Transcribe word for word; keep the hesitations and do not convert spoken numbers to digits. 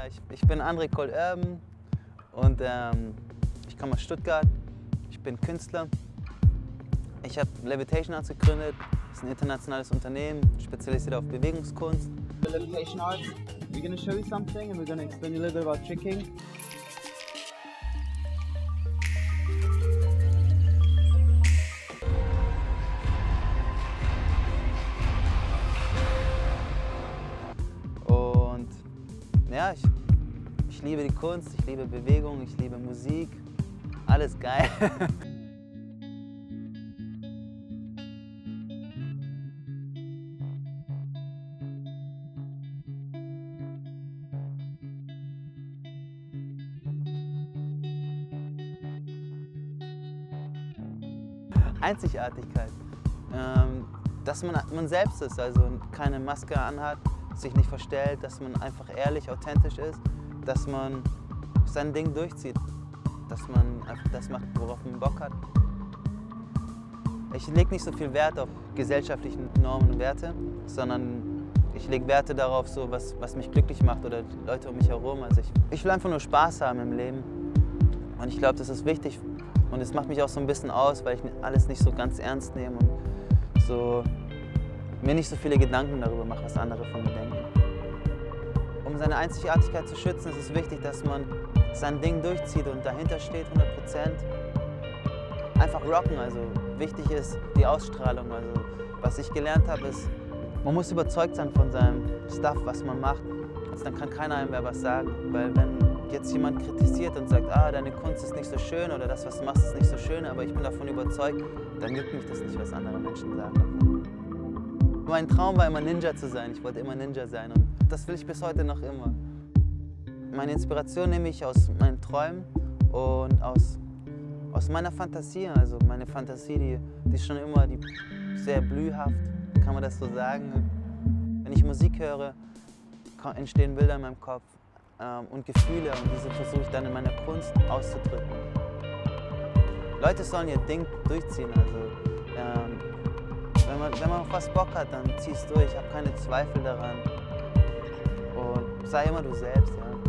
Ja, ich, ich bin André Cold Urban und ähm, ich komme aus Stuttgart. Ich bin Künstler. Ich habe Levitation Arts gegründet. Das ist ein internationales Unternehmen, spezialisiert auf Bewegungskunst. Levitation Arts, we're gonna show you something and we're gonna explain you a little bit about tricking. Und ja, ich, ich liebe die Kunst, ich liebe Bewegung, ich liebe Musik. Alles geil. Einzigartigkeit, ähm, dass man, man selbst ist, also keine Maske anhat, sich nicht verstellt, dass man einfach ehrlich, authentisch ist, dass man sein Ding durchzieht, dass man einfach das macht, worauf man Bock hat. Ich lege nicht so viel Wert auf gesellschaftliche Normen und Werte, sondern ich lege Werte darauf, so was, was mich glücklich macht oder die Leute um mich herum. Also ich, ich will einfach nur Spaß haben im Leben und ich glaube, das ist wichtig. Und es macht mich auch so ein bisschen aus, weil ich alles nicht so ganz ernst nehme und so mir nicht so viele Gedanken darüber mache, was andere von mir denken. Um seine Einzigartigkeit zu schützen, ist es wichtig, dass man sein Ding durchzieht und dahinter steht hundert Prozent. Einfach rocken, also wichtig ist die Ausstrahlung. Also was ich gelernt habe, ist, man muss überzeugt sein von seinem Stuff, was man macht. Also, dann kann keiner einem mehr was sagen, weil wenn jetzt jemand kritisiert und sagt, ah, deine Kunst ist nicht so schön oder das, was du machst, ist nicht so schön, aber ich bin davon überzeugt, dann juckt mich das nicht, was andere Menschen sagen davon. Mein Traum war immer Ninja zu sein, ich wollte immer Ninja sein und das will ich bis heute noch immer. Meine Inspiration nehme ich aus meinen Träumen und aus, aus meiner Fantasie, also meine Fantasie, die, die ist schon immer die, sehr blühhaft, kann man das so sagen. Wenn ich Musik höre, entstehen Bilder in meinem Kopf und Gefühle und diese versuche ich dann in meiner Kunst auszudrücken. Leute sollen ihr Ding durchziehen, also ähm, wenn man, wenn man auf was Bock hat, dann zieh es durch, hab keine Zweifel daran und sei immer du selbst. Ja.